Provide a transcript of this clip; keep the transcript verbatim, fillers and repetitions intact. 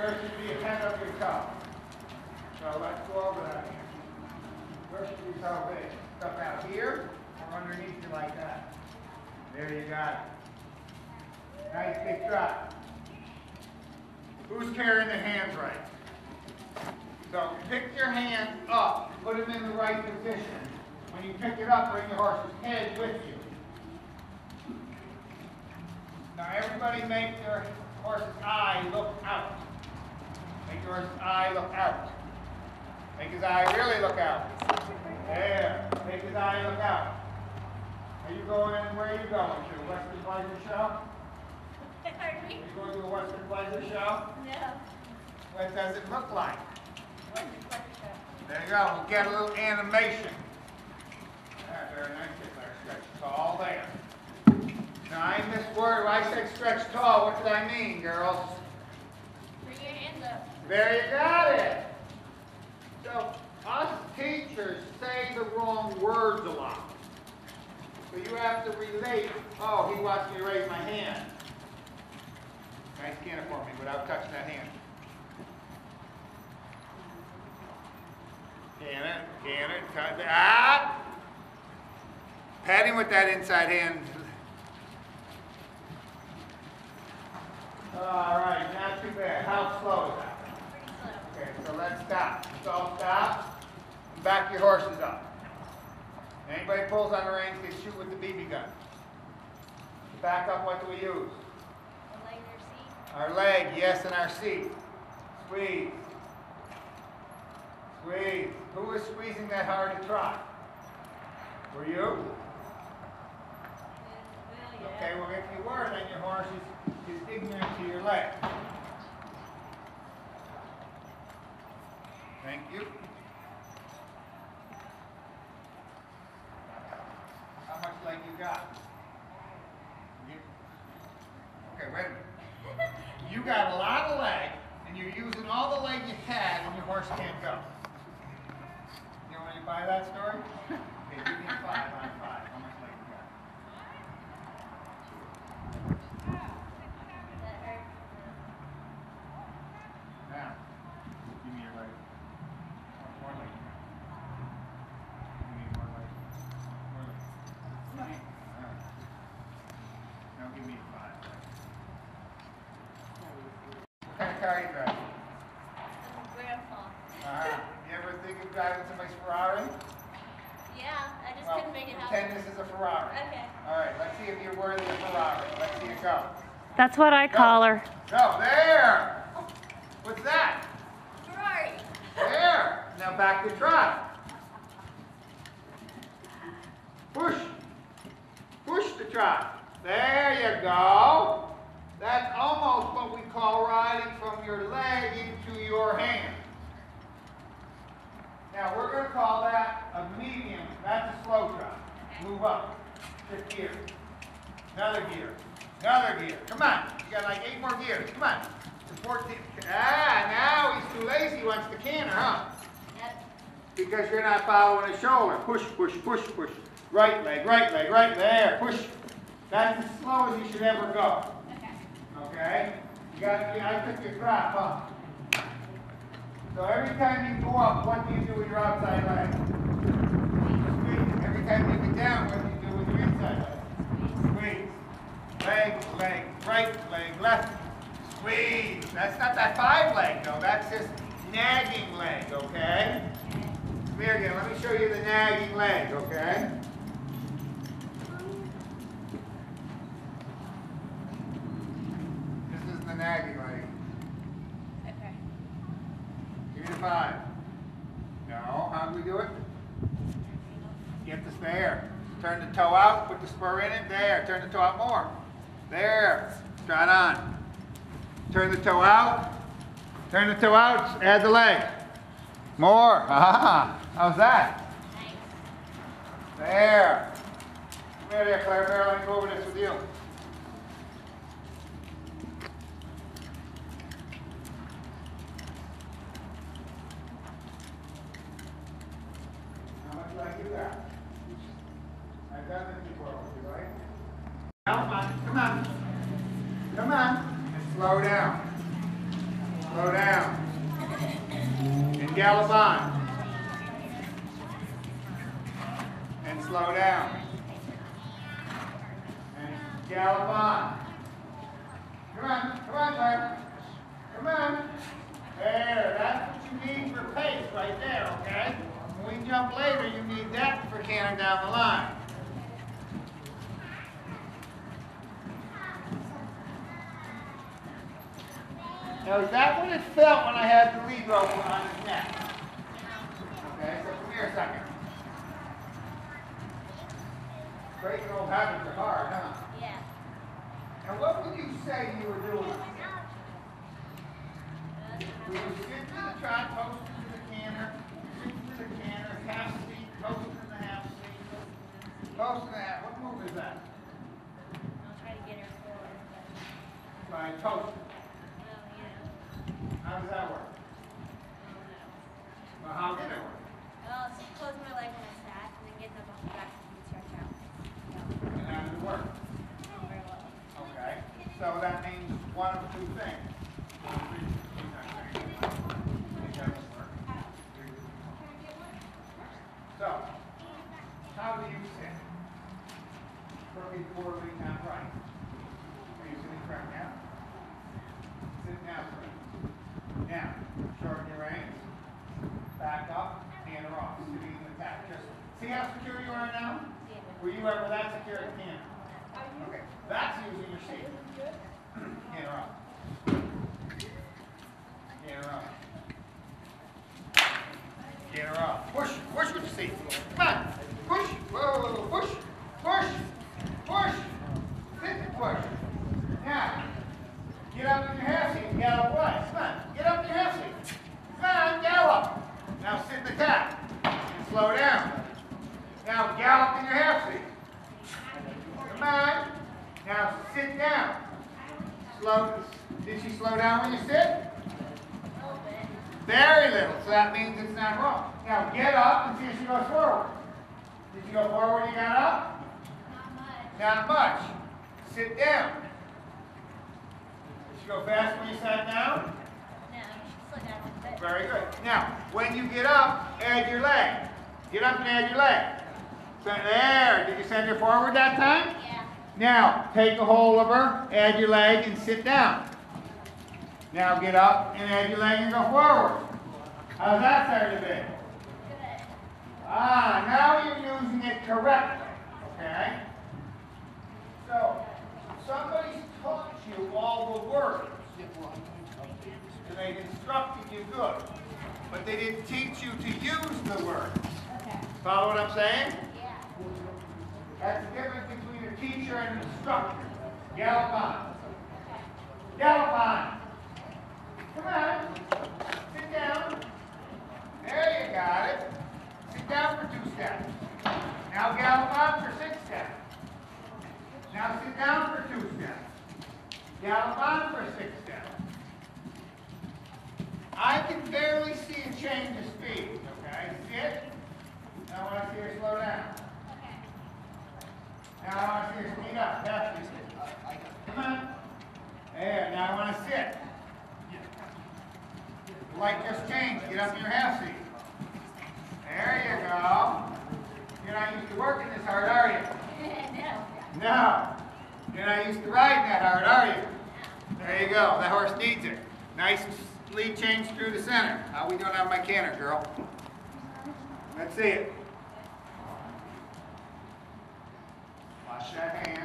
First should be a tent of your child. So let's go over that here. First should be salvation. Stuff out here or underneath you like that. There you got it. Nice big drop. Who's carrying the hands right? So pick your hands up, put them in the right position. When you pick it up, bring your horse's head with you. Now everybody make your horse's eye look out. Make your horse's eye look out. Make his eye really look out. There, make his eye look out. Are you going in, where are you going to? Western Pleasure Show? Are you going to a Western Pleasure Show? No. What does it look like? There you go, we'll get a little animation. That's very nice, get that stretch tall there. Now I missed word, when I said stretch tall, what did I mean, girls? Bring your hands up. There you got it. So, us teachers say the wrong words a lot. So you have to relate, oh, he wants me to raise my hand. Nice scanner for me without touching that hand. Can it, can it, cut it, ah! Pat him with that inside hand. All right, not too bad. How slow is that? Okay, so let's stop. So stop, and back your horses up. Anybody pulls on the reins, they shoot with the B B gun. Back up, what do we use? Our leg and our seat. Our leg, yes, and our seat. Squeeze. Squeeze. Who was squeezing that hard to trot? Were you? Well, yeah. Okay, well if you were, then your horse is, is ignorant to your leg. Thank you. How much leg you got? You? Okay, wait a minute. You got a lot of leg, and you're using all the leg you had, and your horse can't go. You want to buy that story? Okay, give me a five on five. How much leg you got? Now, give me your leg. More leg. You need more leg. More leg. All right. Now give me a five. What kind of car are you driving? Grandpa. Uh-huh. You ever think of driving somebody's Ferrari? Yeah, I just well, couldn't make it happen. Pretend this is a Ferrari. Okay. All right, let's see if you're worthy of Ferrari. Let's see it go. That's what I go. Call her. Go, there! What's that? Ferrari. There! Now back to trot. Push. Push the trot. There you go. That's almost what we call riding from your leg into your hand. Now we're going to call that a medium, that's a slow drop. Move up, shift gear, another gear, another gear. Come on, you got like eight more gears, come on. It's fourteen. Ah, now he's too lazy, he wants the canter, huh? Yep. Because you're not following his shoulder. Push, push, push, push. Right leg, right leg, right there, push. That's as slow as you should ever go. Okay. Okay? You got to, I took your drop, huh? So every time you go up, what do you do with your outside leg? Squeeze. Every time you go down, what do you do with your inside leg? Squeeze. Leg, leg, right leg, left. Squeeze. That's not that five leg, though. That's just nagging leg, okay? Come here again. Let me show you the nagging leg, okay? This is the nagging leg. Five. No, how do we do it? Get the spare. Turn the toe out, put the spur in it, there. Turn the toe out more. There. Trot on. Turn the toe out. Turn the toe out, add the leg. More. Ah, how's that? Nice. There. Come here, there, Claire Bear, let me go over this with you. I've done this before with you, right? Come on, come on, come on, and slow down. Throw down. And gallop on. And slow down. And gallop on. Come on, come on, Claire. Come on. There, that's what you need for pace right there, okay? When we jump later, you need that for cannon down the line. Now, is that what it felt when I had the lead rope on his neck? Okay, so come here a second. Breaking old habits are hard, huh? Yeah. Now, what would you say you were doing? We would sit to the trot, post to the canner, sit to the canner, half seat, post to the half seat, post to the half. What move is that? I'll try to get her forward. Try and toast. How does that work? Well, how did it work? Well, so you close my leg on the stack and then get them off the back and stretch out. So. And how did it work? Very well. Okay. So that means one of two things. So, how do you sit? Crooked, poorly, not right. Are you sitting correct now? Sit now, please. Now, shorten your reins, back up, hand her off, sitting in the tap. Just see how secure you are now? Yeah. Were you ever that secure at the hand? Okay, that's using your seat. Hand her off. Hand her off. Hand her off. Push, push with the seat. Come on, push, whoa, push, push, push, sit and push. Now, get up in your half seat and gallop away. Come on. Get up in your half seat. Come on, gallop. Now sit in the tap and slow down. Now gallop in your half seat. Come on. Now sit down. Slow. Did she slow down when you sit? A little bit. Very little. So that means it's not wrong. Now get up and see if she goes forward. Did she go forward when you got up? Not much. Not much. Sit down. Go fast when you sat down? No, you should slow down a bit. Very good. Now, when you get up, add your leg. Get up and add your leg. So there. Did you send her forward that time? Yeah. Now, take a hold of her, add your leg, and sit down. Now get up and add your leg and go forward. How's that started today? Good. Ah, now you're using it correctly. Okay? So, somebody's taught you all the words, and they instructed you good, but they didn't teach you to use the words. Okay. Follow what I'm saying? Yeah. That's the difference between a teacher and an instructor. Gallop on. Okay. Gallop on. Come on. Sit down. There you got it. Sit down for two steps. Now gallop on for six steps. Now sit down for two steps. Gallop on for six steps. I can barely see a change of speed. Okay, sit. Now I want to see her slow down. Okay. Now I want to see her speed up. That's what you sit. Come on. There. Now I want to sit. The light just changed. Get up in your half seat. There you go. You're not used to working this hard, are you? No. No. You're not used to riding that hard, are you? There you go. That horse needs it. Nice lead change through the center. How we doing on my canter, girl? Let's see it. Wash that hand.